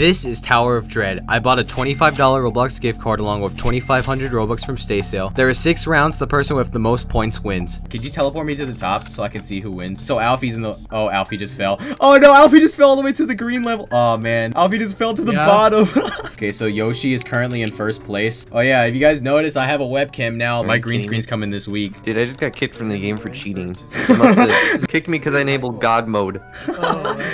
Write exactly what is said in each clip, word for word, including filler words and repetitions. This is Tower of Dread. I bought a twenty-five dollar Roblox gift card along with twenty-five hundred Robux from StaySail. There are six rounds. The person with the most points wins. Could you teleport me to the top so I can see who wins? So Alfie's in the... Oh, Alfie just fell. Oh no, Alfie just fell all the way to the green level. Oh man, Alfie just fell to the yeah. bottom. Okay, so Yoshi is currently in first place. Oh yeah, if you guys notice, I have a webcam now. My green screen's coming this week. Dude, I just got kicked from the game for cheating. Kicked me because I enabled God mode.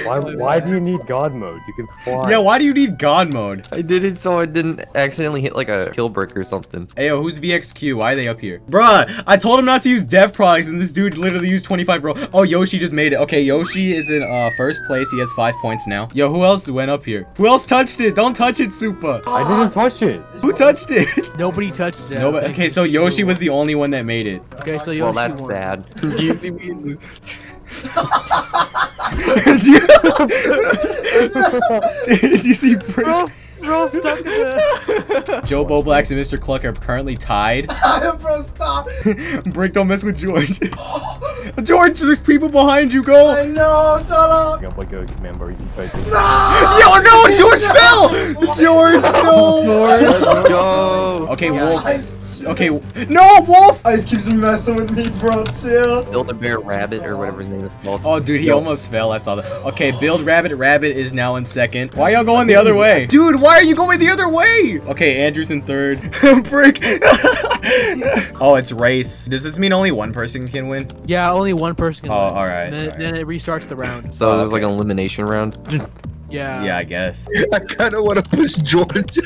Why, why do you need God mode? You can fly. Yeah, why do you need God mode? I did it so I didn't accidentally hit like a kill brick or something. Hey, yo, who's V X Q? Why are they up here? Bruh, I told him not to use dev products and this dude literally used twenty-five roll. Oh, Yoshi just made it. Okay, Yoshi is in uh, first place. He has five points now. Yo, who else went up here? Who else touched it? Don't touch it, Supa. I didn't touch it. Who touched it? Nobody touched it. Nobody. Okay, so Yoshi was the only one that made it. Okay, so Yoshi Well, that's won. Sad. Do you see me in the... Did you see Brick? We're all stuck in the... Joe Boblacks and Mister Cluck are currently tied. Bro, stop. Brick, don't mess with George. George, there's people behind you. Go. I know. Shut up. Pick up like a member. You can try to... No! Yo, no! George no! fell! George, no! George, no! Okay, yeah, Wolf. I... Okay, no, Wolf! Ice keeps messing with me, bro, chill. Build a bear rabbit or whatever his name is called. Oh, dude, he Yo. almost fell. I saw that. Okay, Build Rabbit. Rabbit is now in second. Why y'all going the other way? Dude, why are you going the other way? Okay, Andrew's in third. Brick. Oh, it's race. Does this mean only one person can win? Yeah, only one person can oh, win. Oh, all right. Then, all then right. it restarts the round. So oh, this okay. is like an elimination round? Yeah. Yeah, I guess. I kind of want to push George.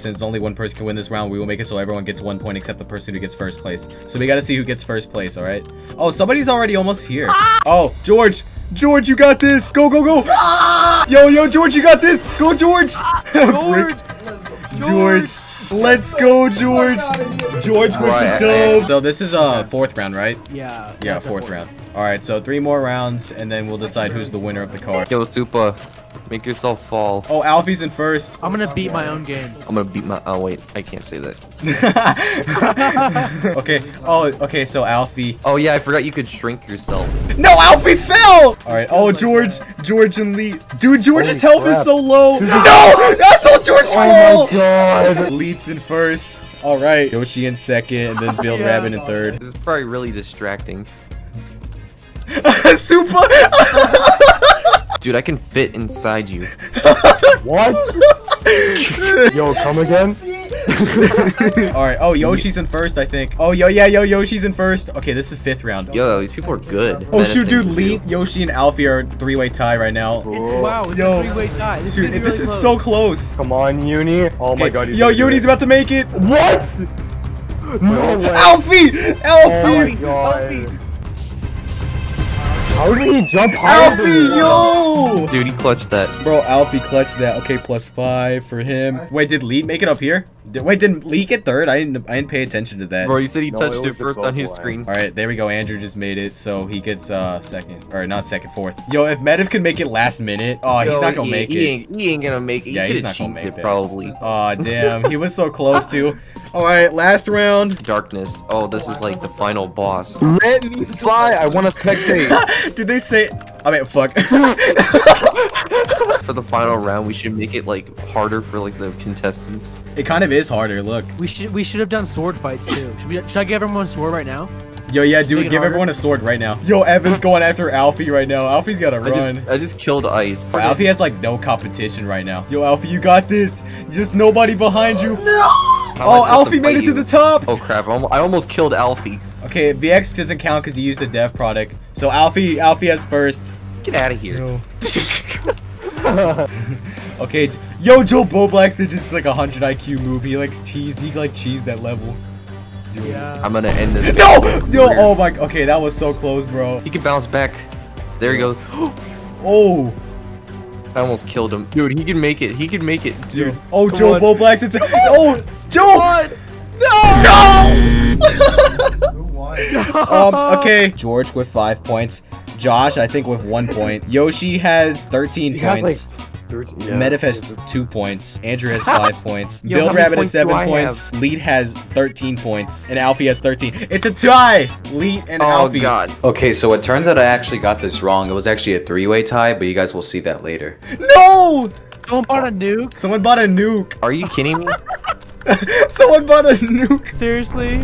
Since only one person can win this round, we will make it so everyone gets one point except the person who gets first place. So we got to see who gets first place, all right? Oh, somebody's already almost here. Ah! Oh, George. George, you got this. Go, go, go. Ah! Yo, yo, George, you got this. Go, George. Ah, George. George. George. Let's go, George. George with the dub. So this is a uh, fourth round, right? Yeah. Yeah, fourth round. All right, so three more rounds, and then we'll decide who's the winner of the car. Yo, Supa, make yourself fall. Oh, Alfie's in first. I'm gonna beat my own game. I'm gonna beat my. Oh wait, I can't say that. Okay. Oh, okay. So Alfie. Oh yeah, I forgot you could shrink yourself. No, Alfie fell. All right. Oh, George, George and Lee. Dude, George's Holy health crap. is so low. No, that's all George oh fall. Leet's in first. All right. Yoshi in second, and then Bill yeah. Rabbit in third. This is probably really distracting. Super. Dude, I can fit inside you. What? Yo, come again? All right. Oh, Yoshi's in first, I think. Oh, yo, yeah, yo, Yoshi's in first. Okay, this is fifth round. Yo, these people are good. Oh, shoot, dude. Lee, Yoshi, and Alfie are three-way tie right now. It's, wow, it's yo, a three-way tie. It's shoot, really this is close. so close. Come on, Uni. Oh, okay. my God. Yo, Uni's about to make it. What? No way. Alfie! Alfie! Oh, Alfie! How did he jump higher? Alfie, yo! Dude, he clutched that. Bro, Alfie clutched that. Okay, plus five for him. Wait, did Lee make it up here? Did, wait, did Lee get third? I didn't I didn't pay attention to that. Bro, you said he no, touched it, it first on his line. screen. All right, there we go. Andrew just made it, so he gets uh second. Or not second, fourth. Yo, if Medif can make it last minute, oh, yo, he's not going to make he it. Ain't, he ain't going to make it. Yeah, he he's not going to make it. Probably. Oh, damn. He was so close to. All right, last round. Darkness. Oh, this is like the final boss. Let me fly. I want to spectate. Did they say? I mean, fuck. For the final round, we should make it like harder for like the contestants. It kind of is harder. Look, we should we should have done sword fights too. Should, we, should I give everyone a sword right now? Yo, yeah, dude, give harder. everyone a sword right now. Yo, Evan's going after Alfie right now. Alfie's gotta I run. Just, I just killed Ice. Alfie has like no competition right now. Yo, Alfie, you got this. Just nobody behind you. No. Oh, Alfie made it to the top! Oh crap, I almost killed Alfie. Okay, V X doesn't count because he used a dev product. So Alfie, Alfie has first. Get out of here. No. Okay, yo, Joe Boblacks did just like a hundred I Q move. He like teased, he like cheesed that level. Yeah. I'm gonna end this. No! No! Oh my, okay, that was so close, bro. He can bounce back. There he goes. Oh! I almost killed him. Dude, he can make it. He can make it, dude. Oh, Come Joe Boblacks, it's- Oh! Joe! What? No! No! um, okay. George with five points. Josh, I think, with one point. Yoshi has thirteen he points. Has like thirteen, yeah. Medif has two points. Andrew has five points. Build Rabbit has seven points. Leet has thirteen points. And Alfie has thirteen. It's a tie! Leet and oh, Alfie. Oh, God. Okay, so it turns out I actually got this wrong. It was actually a three-way tie, but you guys will see that later. No! Someone bought a nuke. Someone bought a nuke. Are you kidding me? Someone bought a nuke. Seriously?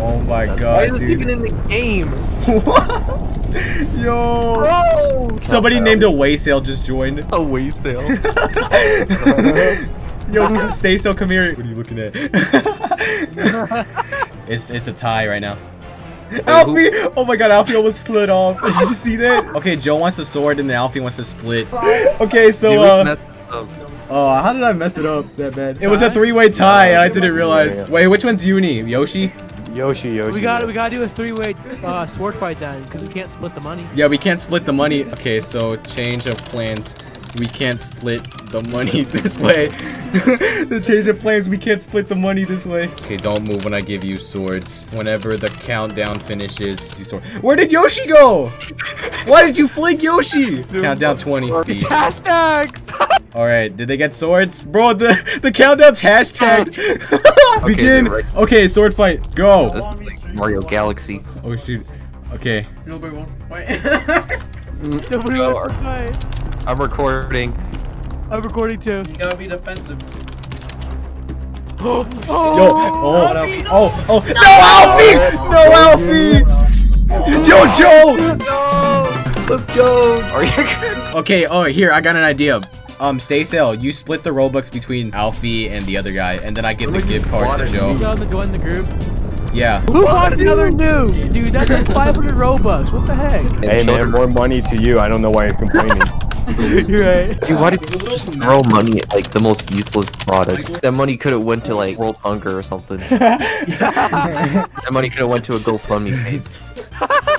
Oh my god, dude. Why is this even in the game? What? Yo. Bro. Somebody oh, named a way sail just joined. A way sail. Yo, StaySail, come here. What are you looking at? it's it's a tie right now. Wait, Alfie! Who? Oh my god, Alfie almost slid off. Did you see that? Okay, Joe wants the sword and then Alfie wants to split. Okay, so uh oh, how did I mess it up that bad? It was a three-way tie and I didn't realize. Wait, which one's Uni? Yoshi? Yoshi, Yoshi. We got we gotta do a three-way uh, sword fight then, because we can't split the money. Yeah, we can't split the money. Okay, so change of plans. We can't split the money this way. The change of plans. We can't split the money this way. Okay, don't move when I give you swords. Whenever the countdown finishes, do sword. Where did Yoshi go? Why did you fling Yoshi? Dude, countdown twenty. It's hashtags. All right, did they get swords? Bro, the the countdown's hashtagged. Okay, begin. Right. Okay, sword fight. Go. That's like Mario Galaxy. Oh shoot. Okay. Nobody wants to fight. Nobody wants to fight. I'm recording. I'm recording too. You gotta be defensive. Oh! Oh! Yo, oh! Oh! Oh! No, Alfie! No, Alfie! No, Alfie! Yo, Joe! No! Let's go! Are you good? Okay. Oh, here. I got an idea. Um, StaySail, you split the Robux between Alfie and the other guy, and then I get the gift card to Joe. You got to join the group. Yeah. Who bought another nuke? Dude, that's like five hundred Robux. What the heck? Hey man, more money to you. I don't know why you're complaining. You're right. Dude, why did you just throw money at like the most useless products? That money could have went to like World Hunger or something. That money could have went to a GoFundMe page.